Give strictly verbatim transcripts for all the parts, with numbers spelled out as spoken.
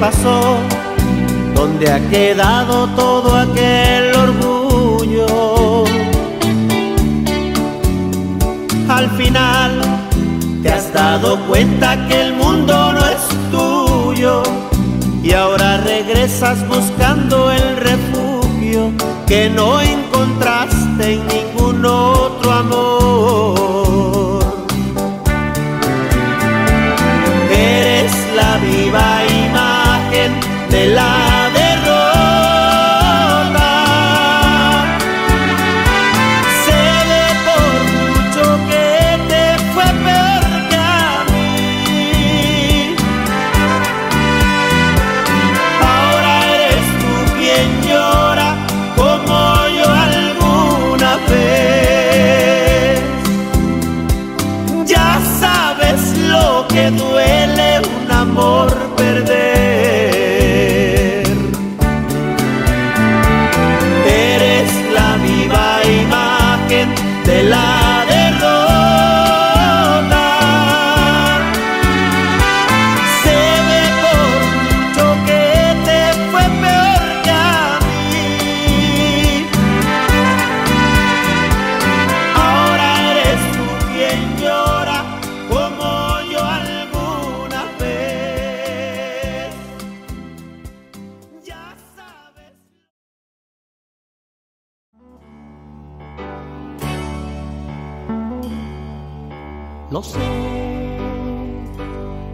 pasó? ¿Dónde ha quedado todo aquel orgullo? Al final te has dado cuenta que el mundo no es tuyo y ahora regresas buscando el refugio que no encontraste en ningún otro amor. Eres la viva imagen de la derrota. Sé por mucho que te fue peor que a mí. Ahora eres tú quien llora como yo alguna vez. Ya sabes lo que duele un amor perder. De la derrota, se ve por mucho que te fue peor que a mí. Ahora eres tú quien llora como yo alguna vez. Ya sabes. Lo sé,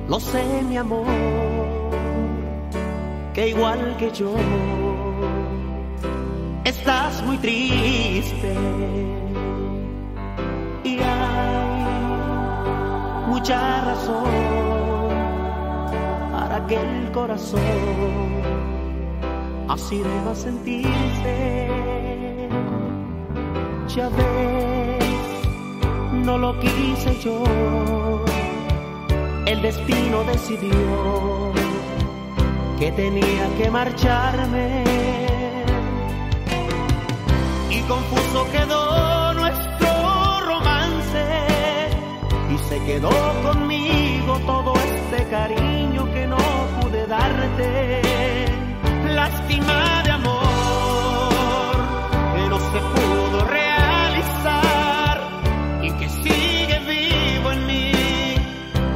lo sé mi amor, que igual que yo estás muy triste y hay mucha razón para que el corazón así deba sentirse. Ya ves, no lo quise yo, el destino decidió que tenía que marcharme y confuso quedó nuestro romance y se quedó conmigo todo este cariño que no pude darte. Lástima de amor que no se pudo realizar que sigue vivo en mí,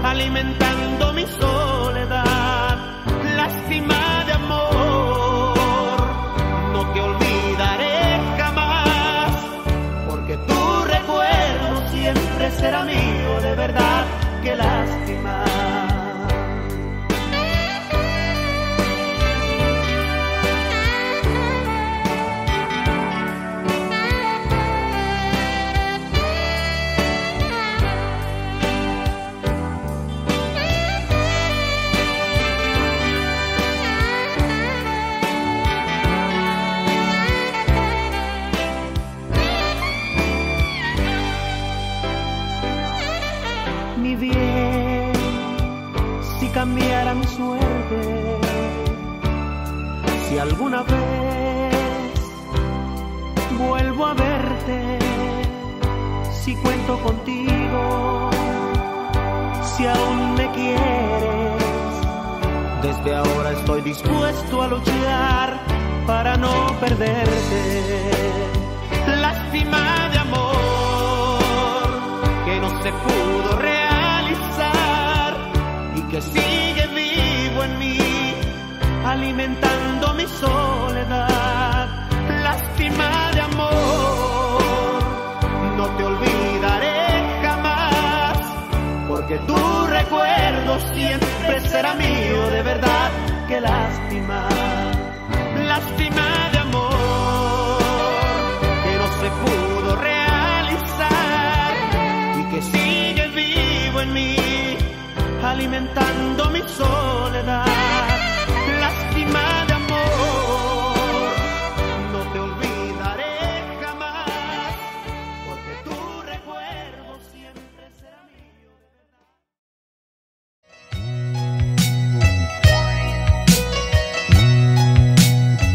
alimentando mi soledad. Lástima de amor, no te olvidaré jamás, porque tu recuerdo siempre será mío, de verdad, qué lástima. Cambiara mi suerte, si alguna vez vuelvo a verte, si cuento contigo, si aún me quieres, desde ahora estoy dispuesto a luchar para no perderte. Lástima de amor que no se pudo realizar y que sigue vivo en mí, alimentando mi soledad. Lástima de amor, no te olvidaré jamás, porque tu recuerdo siempre será mío, de verdad, qué lástima. Lástima de amor, que no se pudo realizar y que sigue vivo en mí, alimentando mi soledad. Lástima de amor, no te olvidaré jamás, porque tu recuerdo siempre será mío.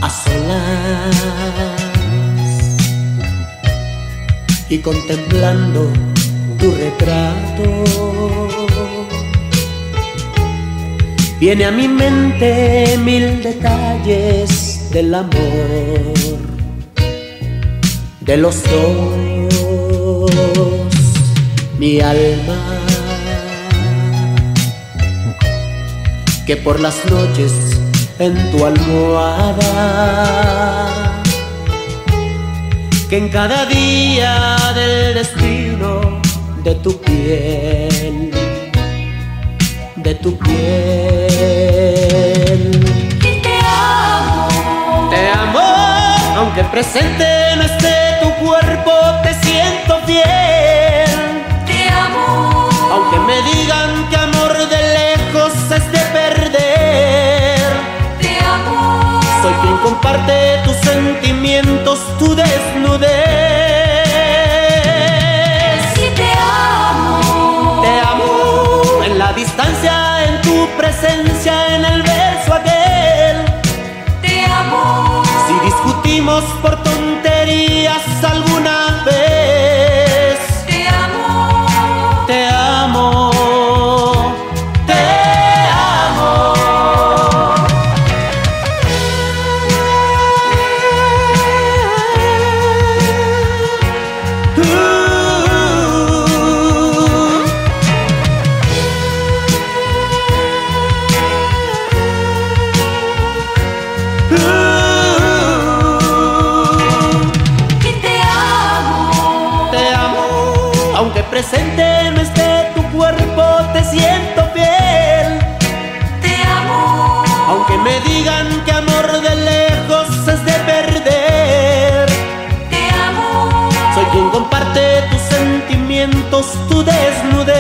A solas y contemplando tu retrato, viene a mi mente mil detalles del amor, de los sueños, mi alma, que por las noches en tu almohada, que en cada día del destino de tu piel, de tu piel. Y te amo, te amo, aunque presente no esté tu cuerpo, te siento fiel. Te amo, aunque me digan que amor de lejos es de perder. Te amo, soy quien comparte tus sentimientos, tu desnudez. Y te amo, te amo, en la distancia, en tu presencia, en el verso aquel. Te amo, si discutimos por tonterías alguna vez. Te amo, te amo, te amo. Tú. Tú. Aunque presente no esté tu cuerpo, te siento fiel. Te amo, aunque me digan que amor de lejos es de perder. Te amo, soy quien comparte tus sentimientos, tu desnudez.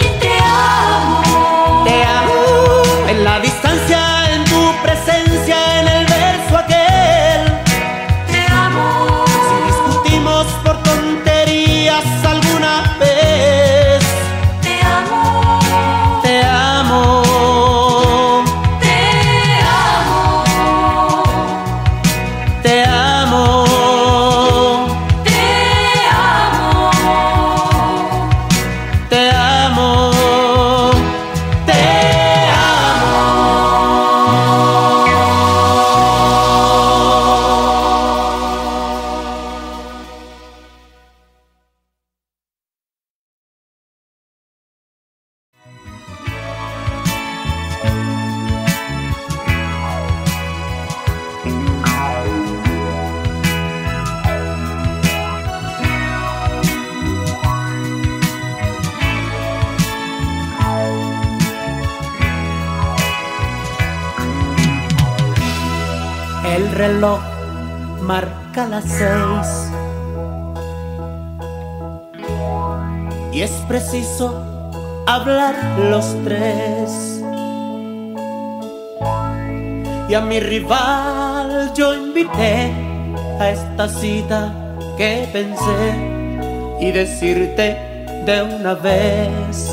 Y te amo, te amo, en la distancia, en tu presencia, en el verso aquel. Te amo, por tonterías alguna vez. Te amo, te amo, te amo, te amo, te amo, te amo, te amo. El reloj marca las seis y es preciso hablar los tres. Y a mi rival yo invité a esta cita que pensé y decirte de una vez.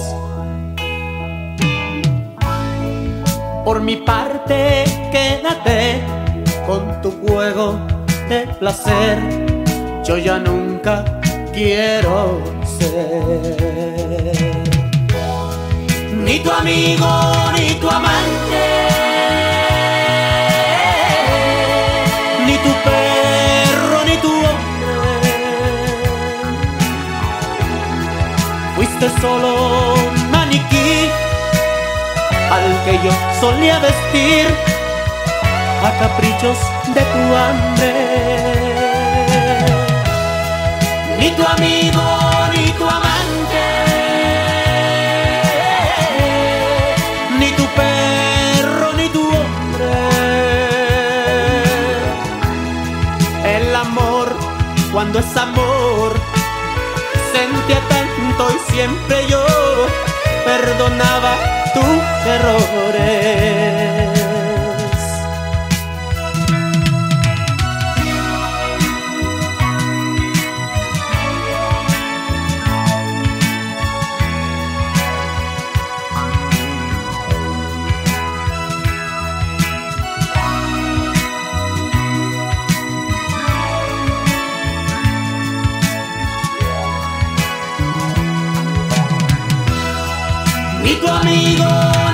Por mi parte quédate con tu juego de placer, yo ya nunca quiero ser ni tu amigo ni tu amante, ni tu perro ni tu hombre. Fuiste solo un maniquí al que yo solía vestir a caprichos de tu hambre. Ni tu amigo ni tu amante, ni tu perro ni tu hombre. El amor, cuando es amor, sentía tanto y siempre yo perdonaba tus errores. ni tu amigo,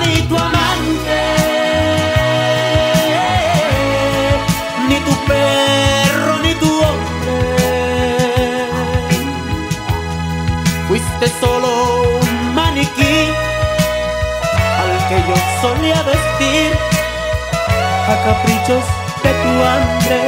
ni tu amante, ni tu perro, ni tu hombre. Fuiste solo un maniquí al que yo solía vestir a caprichos de tu hambre.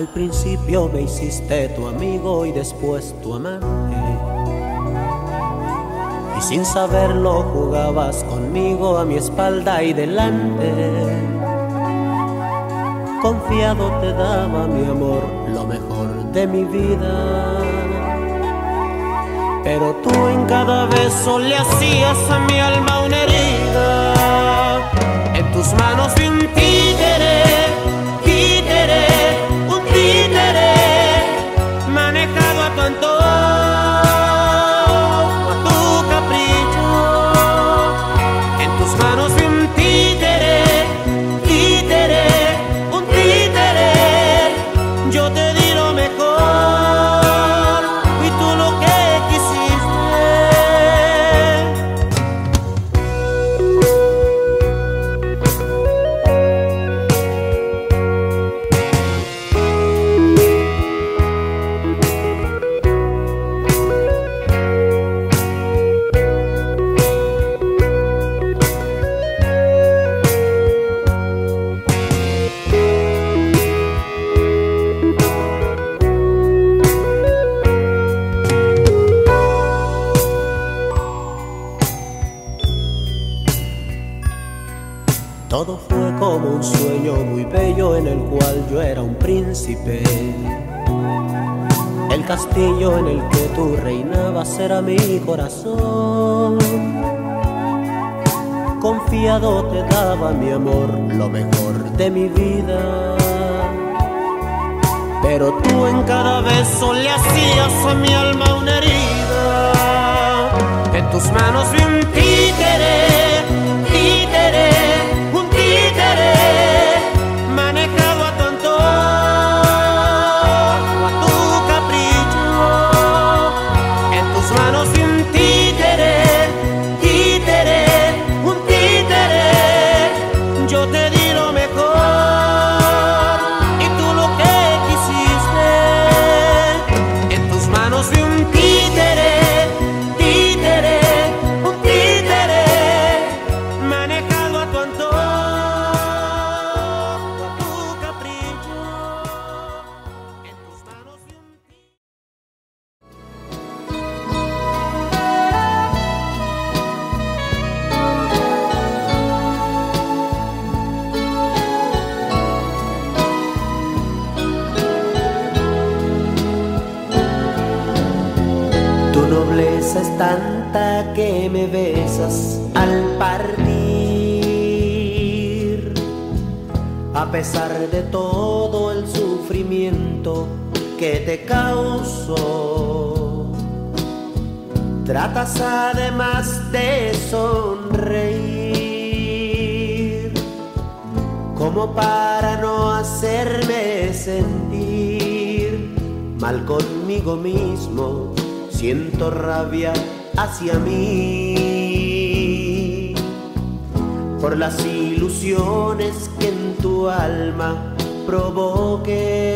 Al principio me hiciste tu amigo y después tu amante, y sin saberlo jugabas conmigo a mi espalda y delante. Confiado te daba mi amor, lo mejor de mi vida, pero tú en cada beso le hacías a mi alma una herida. En tus manos vi un títere, títere, manejado a tu antojo, a tu capricho. En tus manos vi un títere, títere, un títere. Yo te di lo mejor y tú lo que el castillo en el que tú reinabas era mi corazón. Confiado te daba mi amor, lo mejor de mi vida, pero tú en cada beso le hacías a mi alma una herida. En tus manos vi un títere, títere, un títere, manejado a tu antojo, que me besas al partir. A pesar de todo el sufrimiento que te causó, tratas además de sonreír como para no hacerme sentir mal conmigo mismo. Siento rabia hacia mí por las ilusiones que en tu alma provoqué,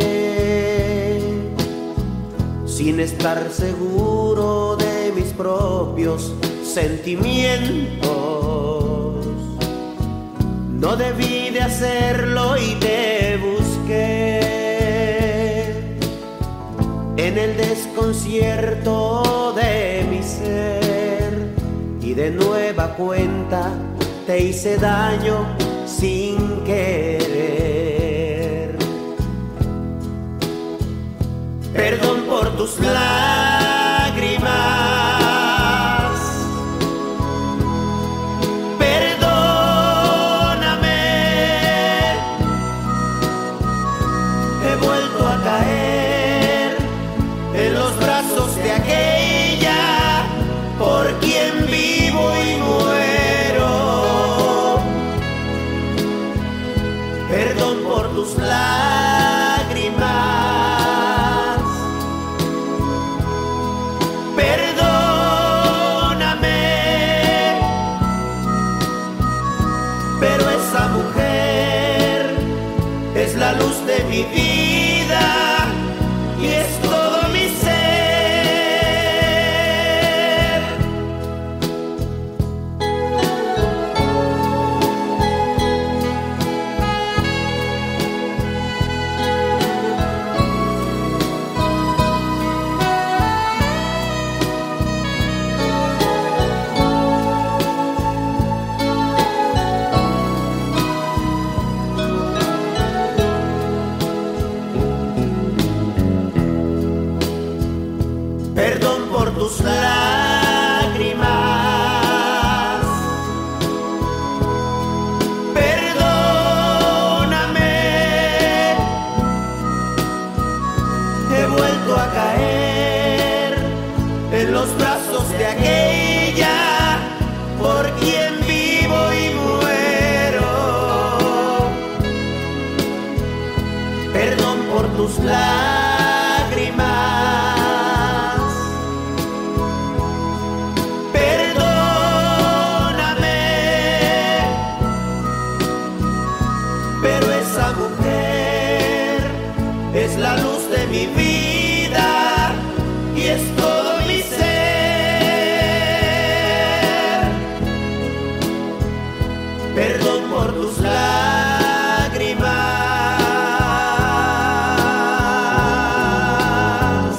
sin estar seguro de mis propios sentimientos. No debí de hacerlo y te busqué en el desconcierto de mi ser. y de nueva cuenta te hice daño sin querer. Perdón por tus lágrimas, lágrimas, perdóname, pero esa mujer es la luz de mi vida y es todo mi lágrimas, perdóname, he vuelto a caer en los brazos de aquella por quien vivo y muero. Perdón por tus lágrimas, la luz de mi vida y es todo mi ser. Perdón por tus lágrimas.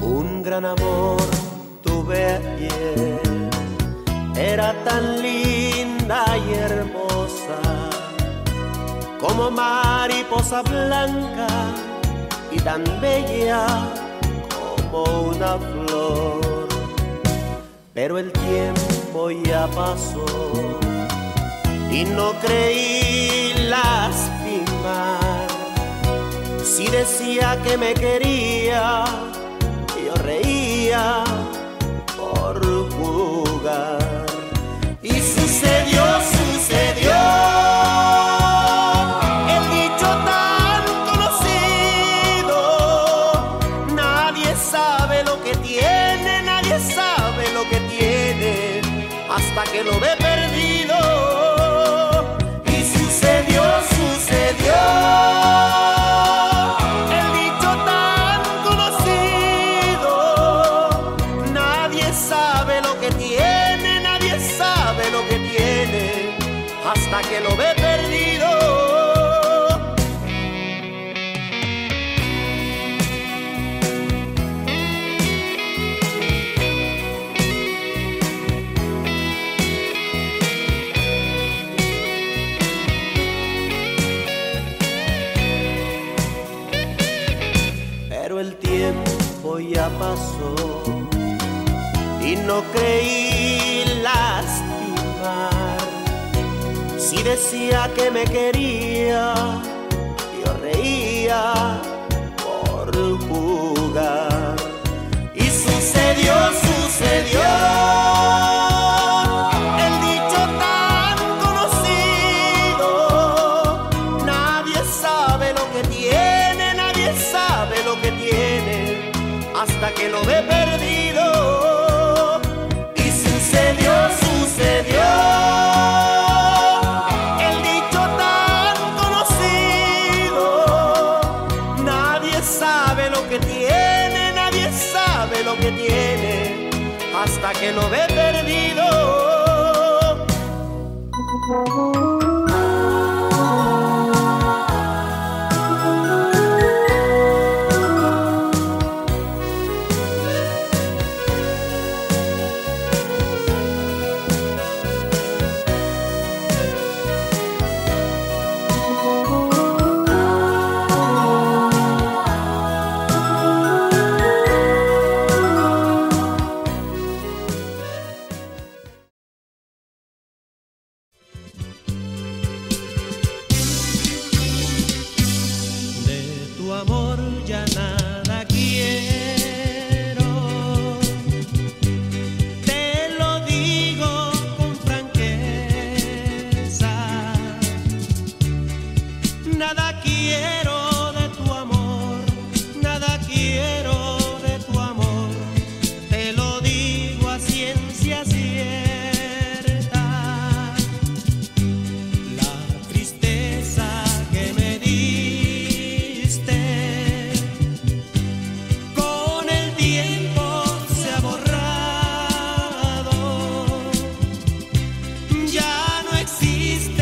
Un gran amor tan linda y hermosa, como mariposa blanca y tan bella como una flor. Pero el tiempo ya pasó y no creí lastimar. Si decía que me quería, yo reía por jugar. Y sucedió, sucedió, el dicho tan conocido: nadie sabe lo que tiene, nadie sabe lo que tiene hasta que lo ve perdido. Y sucedió, sucedió. Que lo ve perdido. Pero el tiempo ya pasó y no creí lastimar. Si decía que me quería, yo reía por jugar. Y sucedió, sucedió, el dicho tan conocido: nadie sabe lo que tiene, nadie sabe lo que tiene hasta que lo ve perdido. Y sucedió, sucedió. Hasta que lo ve perdido. quiero de tu amor, nada quiero de tu amor, te lo digo a ciencia cierta. La tristeza que me diste, con el tiempo se ha borrado, ya no existe.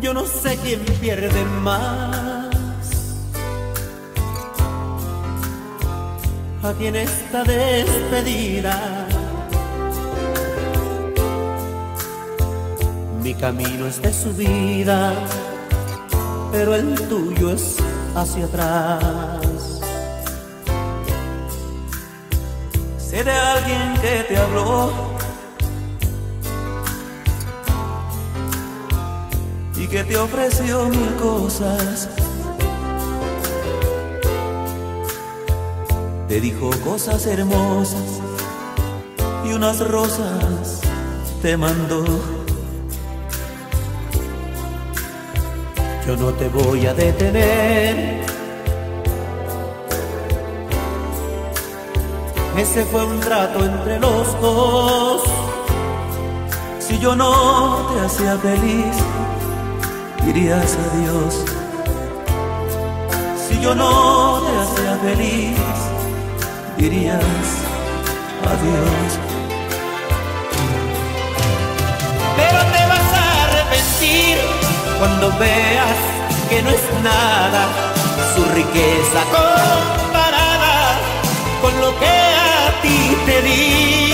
Yo no sé quién pierde más, a quién esta despedida. Mi camino es de subida, pero el tuyo es hacia atrás. Sé de alguien que te habló y que te ofreció mil cosas, te dijo cosas hermosas y unas rosas te mandó. Yo no te voy a detener, ese fue un trato entre los dos. Si yo no te hacía feliz, dirías adiós. Si yo no te hacía feliz, dirías adiós. Pero te vas a arrepentir cuando veas que no es nada su riqueza comparada con lo que a ti te di.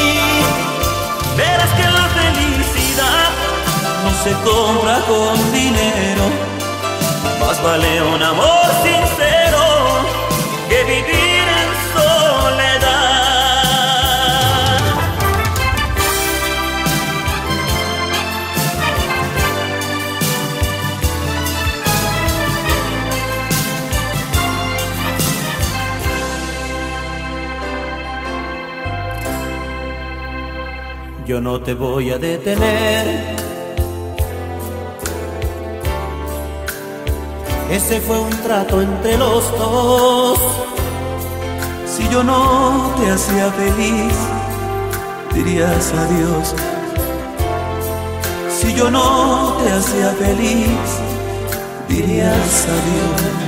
Verás que la felicidad no se compra con dinero, más vale un amor sincero que vivir en soledad. yo no te voy a detener. Ese fue un trato entre los dos. Si yo no te hacía feliz, dirías adiós. Si yo no te hacía feliz, dirías adiós.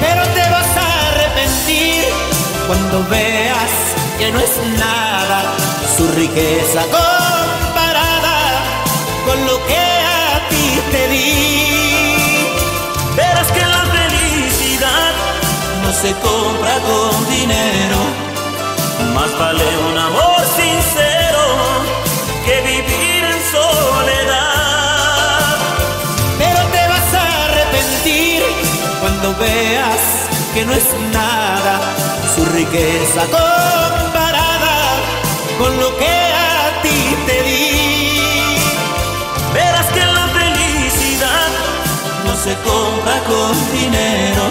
Pero te vas a arrepentir cuando veas que no es nada su riqueza comparada con lo que a ti te di. Verás que la felicidad no se compra con dinero, más vale un amor sincero que vivir en soledad. Pero te vas a arrepentir cuando veas que no es nada su riqueza comparada con lo que a ti te di. Verás que la felicidad no se compra con dinero,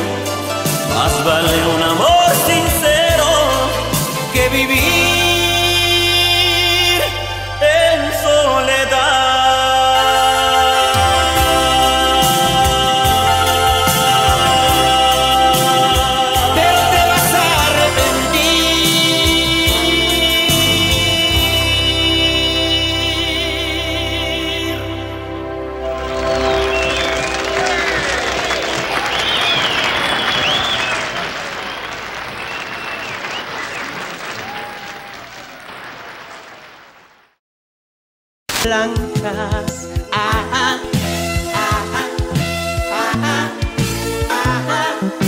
más vale un amor sincero que vivir en soledad. Blancas, ajá, ajá, ajá, ajá. Ajá, ajá, ajá, ajá.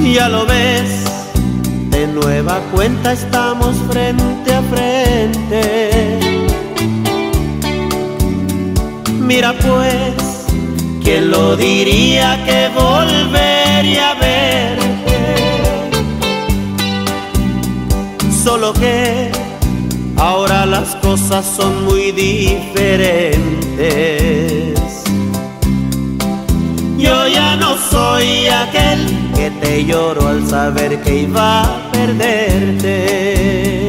Ya lo ves, de nueva cuenta estamos frente a frente. Mira pues, ¿quién lo diría que volvería a verte? Solo que ahora las cosas son muy diferentes. Yo ya no soy aquel que te lloró al saber que iba a perderte.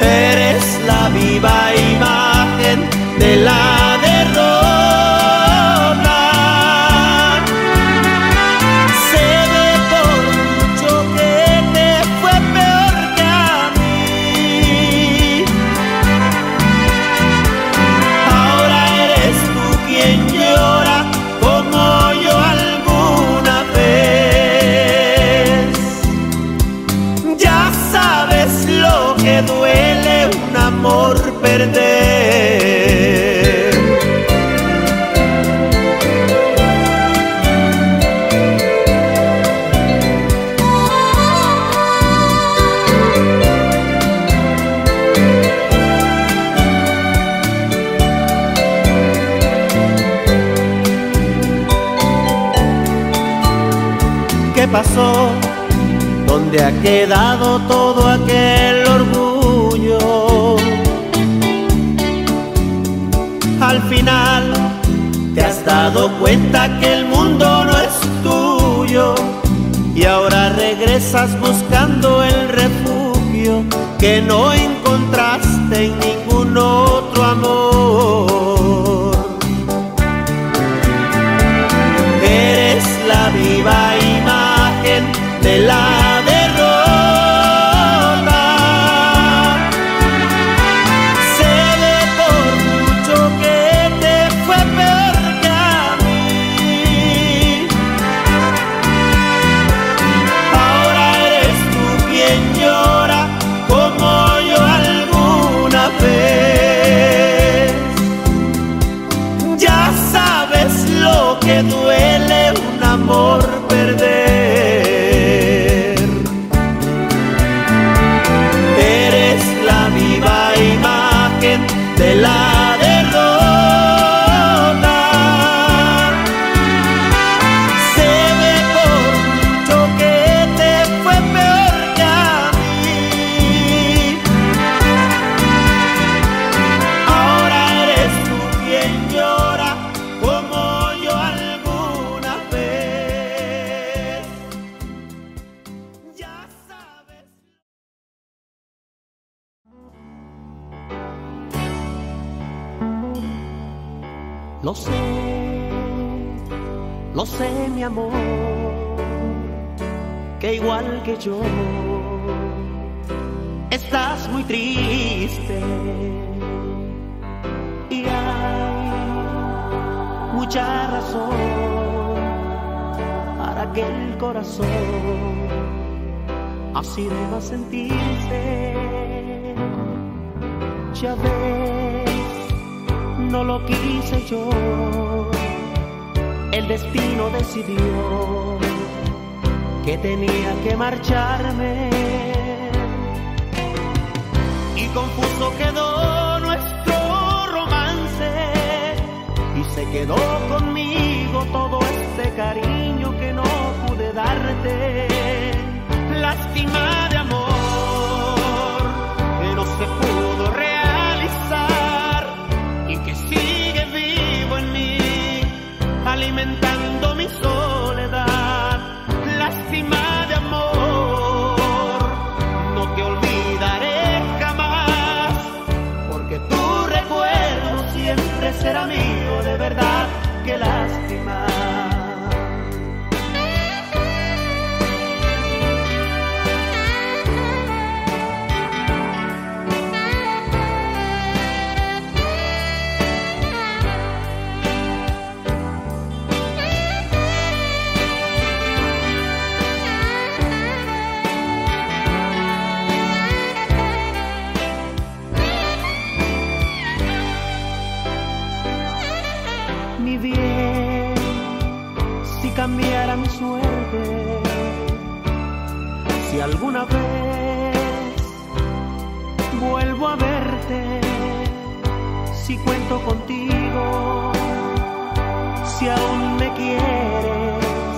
Eres la viva imagen de la derrota. Se ve por mucho que te fue peor que a mí. Ahora eres tú quien llora como yo alguna vez. Ya sabes lo que duele un amor perder. ¿Qué pasó? ¿Dónde ha quedado todo aquel orgullo? Al final te has dado cuenta que el mundo no es tuyo y ahora regresas buscando el refugio que no encontraste en ningún otro amor. Eres la viva imagen de la derrota. Se ve por mucho que te fue peor que a mí. Ahora eres tú quien llora como yo alguna vez. Ya sabes lo que duele un amor perder. De la derrota se ve por mucho que te fue peor que a mí. Ahora eres tú quien llora como yo alguna vez. Ya sabes. Lo sé, lo sé mi amor, que igual que yo estás muy triste y hay mucha razón para que el corazón así deba sentirse. Ya ves, no lo quise yo, el destino decidió que tenía que marcharme. Y confuso quedó nuestro romance y se quedó conmigo todo este cariño que no pude darte. Lástima de amor que no se pudo realizar. Alimentando mi soledad, lástima de amor, no te olvidaré jamás, porque tu recuerdo siempre será mío, de verdad, qué lástima. alguna vez vuelvo a verte, si cuento contigo, si aún me quieres,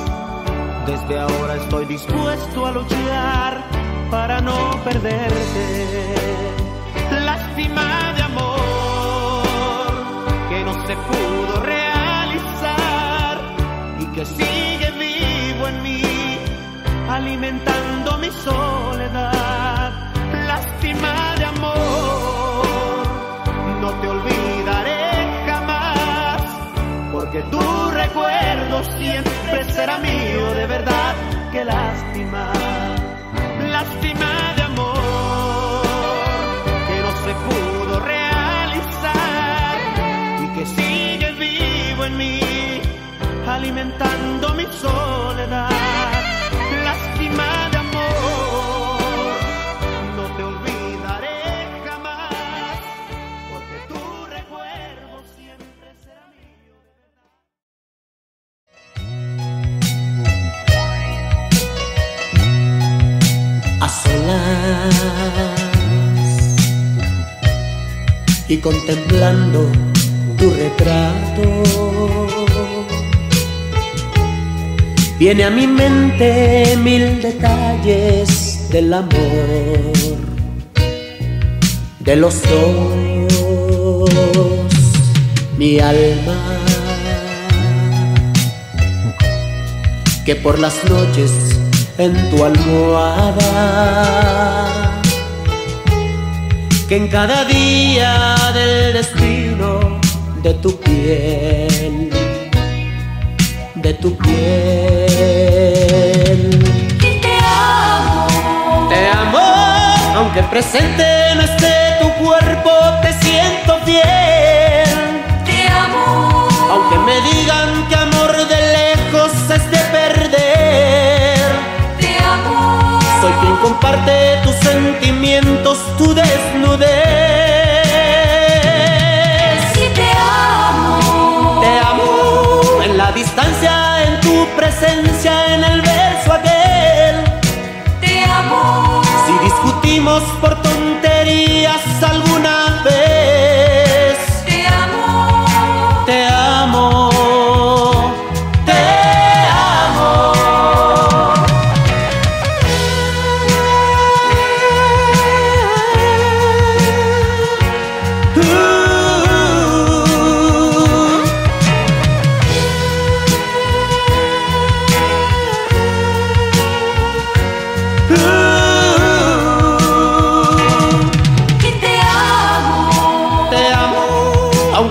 desde ahora estoy dispuesto a luchar para no perderte. Lástima de amor que no se pudo realizar y que sigue vivo en mí, alimentando mi soledad. Lástima de amor, no te olvidaré jamás, porque tu recuerdo siempre será mío, de verdad, qué lástima. Lástima de amor que no se pudo realizar y que sigue vivo en mí, alimentando mi soledad. Lástima de amor, no te olvidaré jamás, porque tu recuerdo siempre será mío. A solas y contemplando tu retrato, viene a mi mente mil detalles del amor, de los dos, mi alma, que por las noches en tu almohada, que en cada día del destino de tu piel, de tu piel. Y te amo, te amo, aunque presente no esté tu cuerpo, te siento fiel. Te amo, aunque me digan que amor de lejos es de perder. Te amo, soy quien comparte tus sentimientos, tu desnudez. Distancia en tu presencia, en el verso aquel, te amo. Si discutimos por tonterías alguna vez, te amo, te amo, te amo.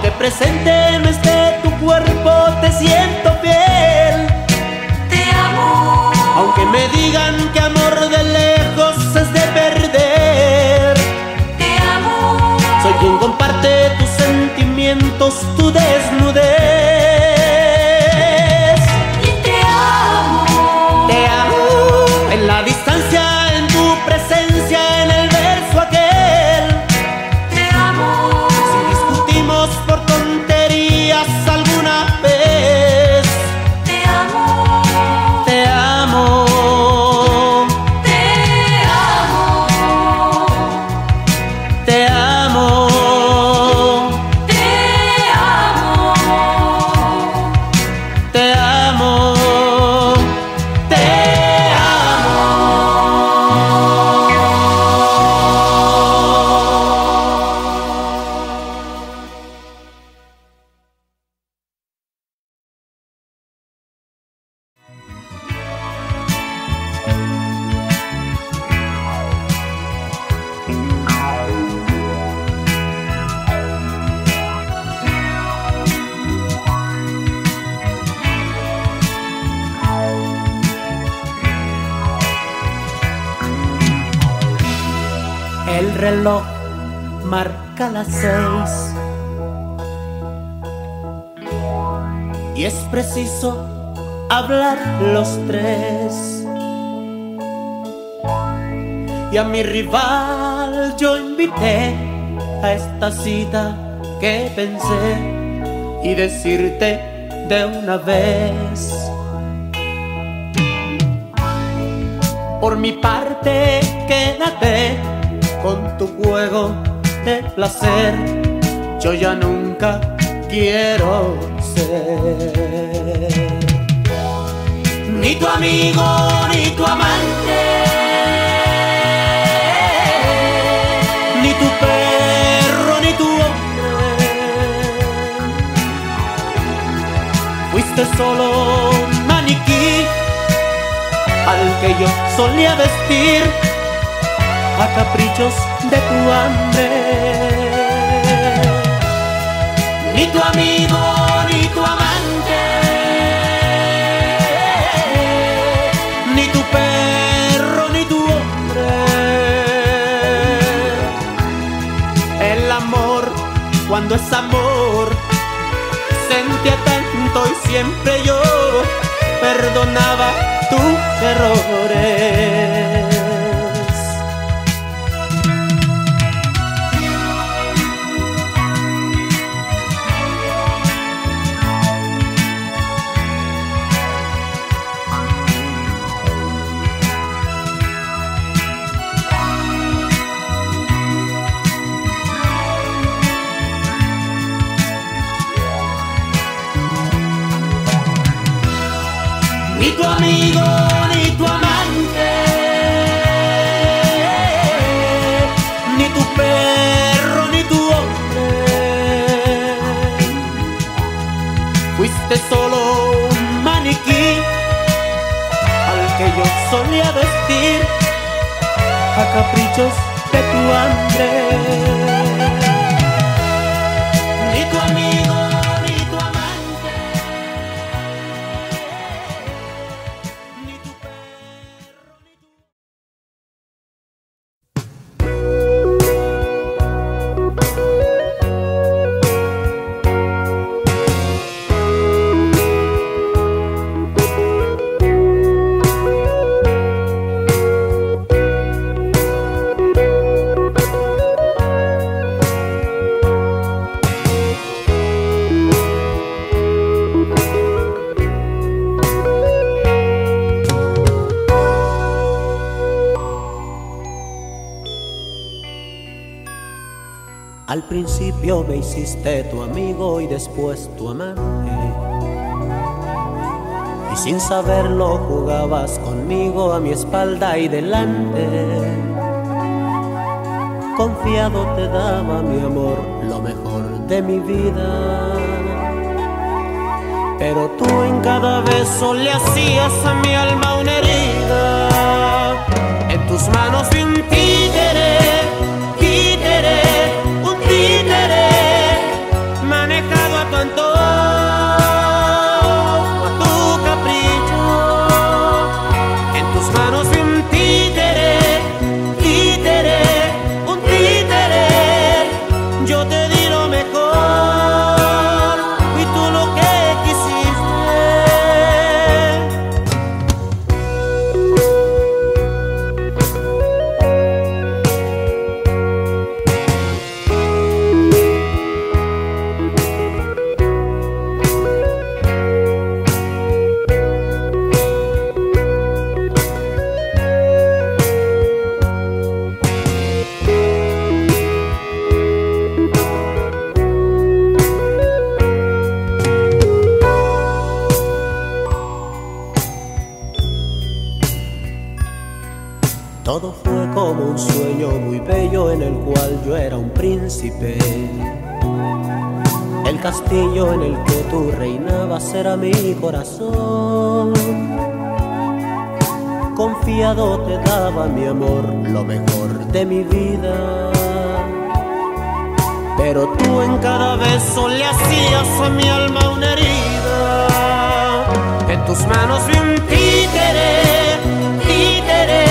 Tú presente no esté tu cuerpo, te siento fiel. Te amo, aunque me digan que amor de lejos es de perder. Te amo, soy quien comparte tus sentimientos, tu desnudez. Y te amo, te amo, en la distancia, en tu presencia, en el verso aquel, te amo. Si discutimos por alguna vez, te amo, te amo, te amo, te amo, te amo, te amo, te amo. El reloj marca las seis y es preciso hablar los tres. Y a mi rival yo invité a esta cita que pensé y decirte de una vez Por mi parte, quédate con tu juego de placer. Yo ya nunca quiero ser ni tu amigo ni tu amante, ni tu perro ni tu hombre. Fuiste solo un maniquí al que yo solía vestir a caprichos de tu hambre. Ni tu amigo ni tu amante, ni tu perro ni tu hombre. El amor, cuando es amor, sentía tanto y siempre yo perdonaba tus errores. Ni tu amigo, ni tu amante, ni tu perro, ni tu hombre. Fuiste solo un maniquí al que yo solía vestir a caprichos de tu hambre. Al principio me hiciste tu amigo y después tu amante, y sin saberlo jugabas conmigo a mi espalda y delante. Confiado te daba mi amor, lo mejor de mi vida, pero tú en cada beso le hacías a mi alma una herida. En tus manos vi un títere, títere, manejado a tu antojo, a tu capricho. En tus manos vi un títere, títere, un títere. Yo te di lo mejor y tú lo que el castillo en el que tú reinabas era mi corazón. Confiado te daba mi amor, lo mejor de mi vida, pero tú en cada beso le hacías a mi alma una herida. En tus manos vi un títere, títere,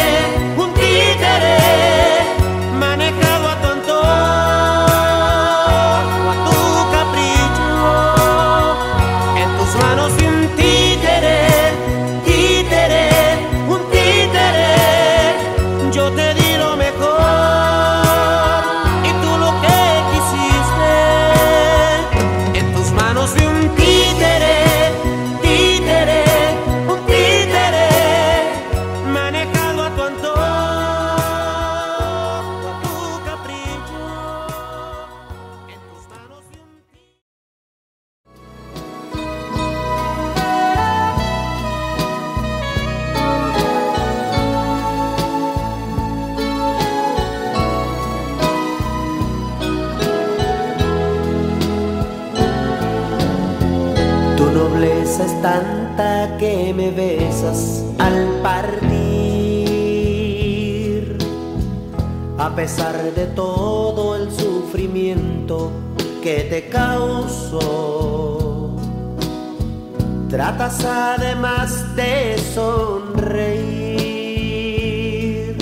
un títere, manejado a tu antojo, un títere, títere, un títere. sorpresa es tanta que me besas al partir. A pesar de todo el sufrimiento que te causó, tratas además de sonreír,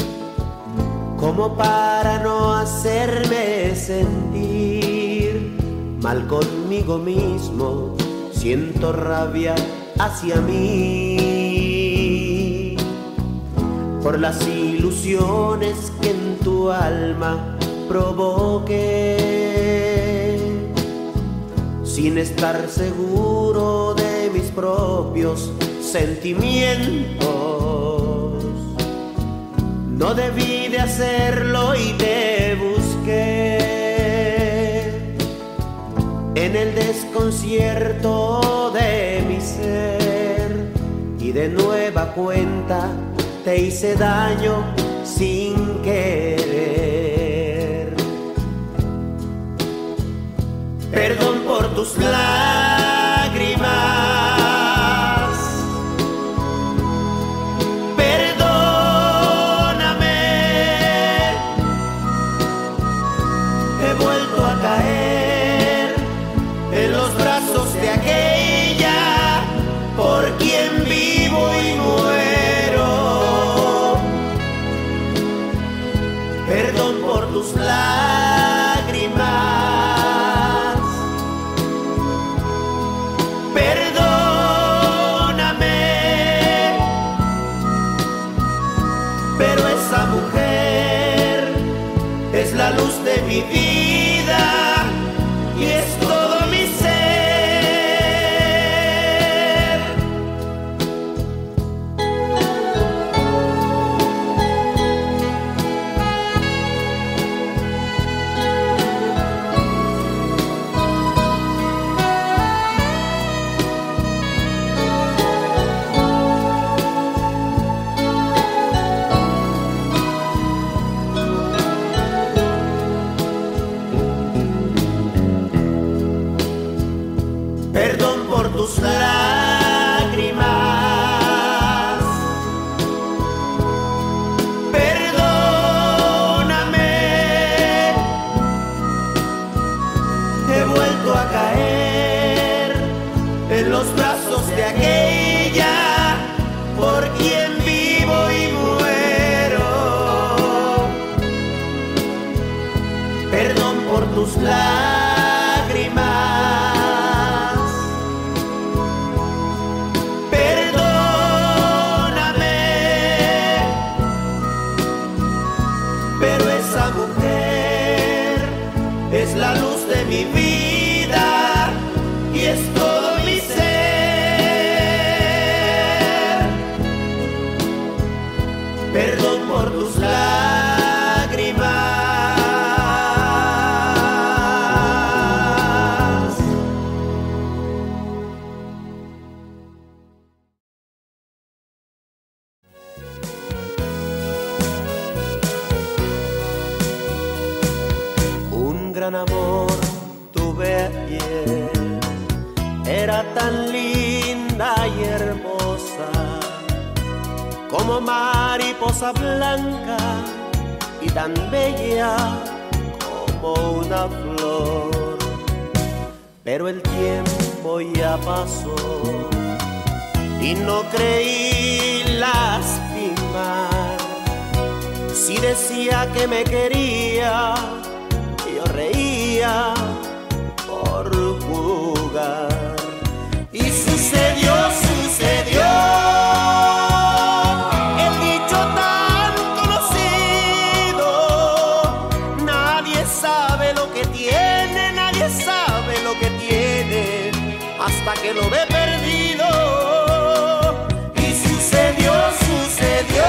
como para no hacerme sentir mal conmigo mismo. Siento rabia hacia mí por las ilusiones que en tu alma provoqué, sin estar seguro de mis propios sentimientos. No debí de hacerlo y te busqué en el desconcierto de mi ser, y de nueva cuenta te hice daño sin querer. Perdón por tus lágrimas, lágrimas, perdóname, pero esa mujer es la luz de mi vida y es todo mi lágrimas. Perdóname, he vuelto a caer en los brazos de aquella por quien vivo y muero. Perdón por tus lágrimas. Mariposa blanca y tan bella como una flor, pero el tiempo ya pasó y no creí lastimar. Si decía que me quería, yo reía por jugar. Y sucedió, sucedió que lo ve perdido. Y sucedió, sucedió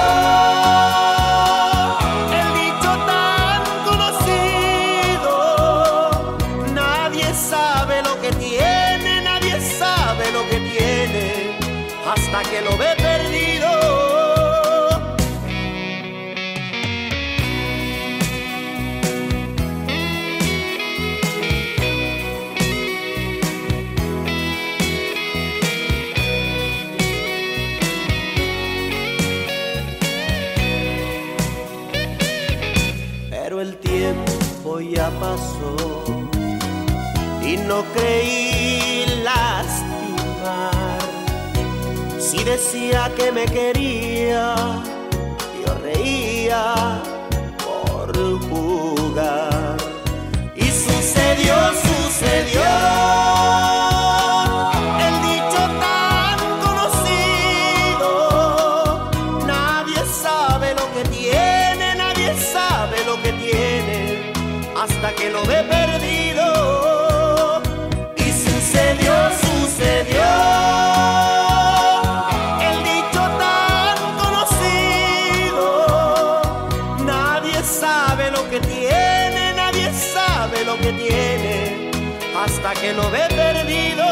el dicho tan conocido: nadie sabe lo que tiene, nadie sabe lo que tiene hasta que lo ve perdido. tiempo ya pasó y no creí lastimar. Si decía que me quería, yo reía por jugar. Y sucedió, sucedió. Hasta que lo he perdido. Y sucedió, sucedió. El dicho tan conocido. Nadie sabe lo que tiene, nadie sabe lo que tiene hasta que lo he perdido.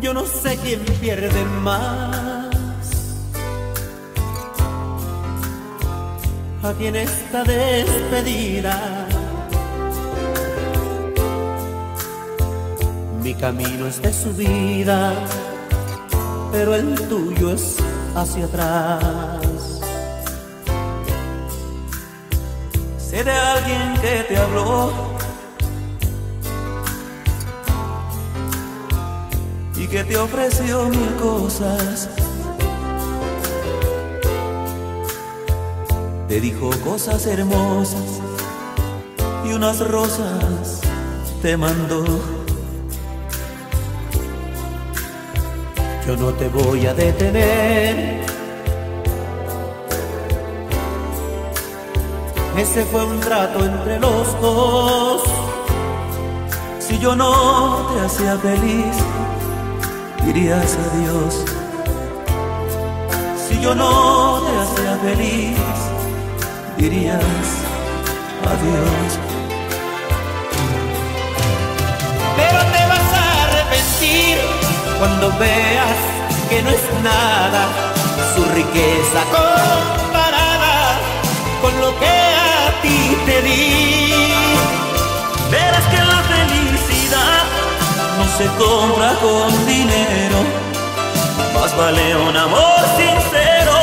Yo no sé quién pierde más, a quién esta despedida. Mi camino es de subida, pero el tuyo es hacia atrás. Sé de alguien que te habló y que te ofreció mil cosas. Te dijo cosas hermosas y unas rosas te mandó. Yo no te voy a detener. Ese fue un trato entre los dos. Si yo no te hacía feliz, dirías adiós. Si yo no te hacía feliz, dirías adiós. Pero te vas a arrepentir cuando veas que no es nada su riqueza comparada con lo que a ti te di. Verás que la felicidad no se compra con dinero, más vale un amor sincero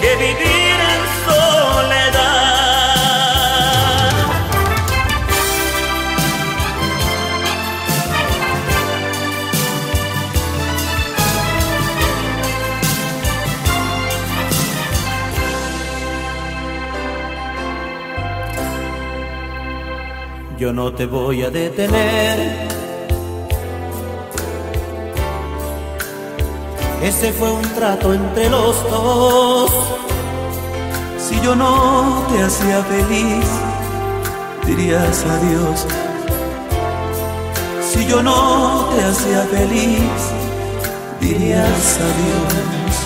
que vivir en soledad. Yo no te voy a detener. Ese fue un trato entre los dos. Si yo no te hacía feliz, dirías adiós. Si yo no te hacía feliz, dirías adiós.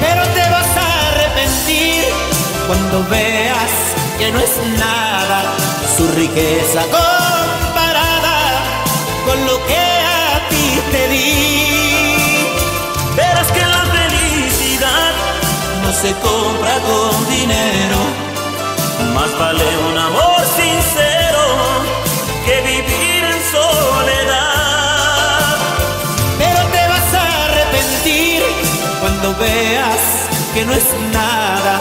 Pero te vas a arrepentir cuando veas que no es nada su riqueza comparada con lo que te di. Verás que la felicidad no se compra con dinero, más vale un amor sincero que vivir en soledad. Pero te vas a arrepentir cuando veas que no es nada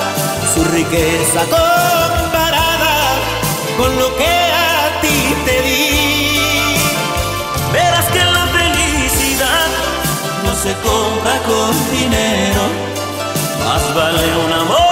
su riqueza comparada con lo que a ti te di. Verás que la se compra con dinero, más vale un amor.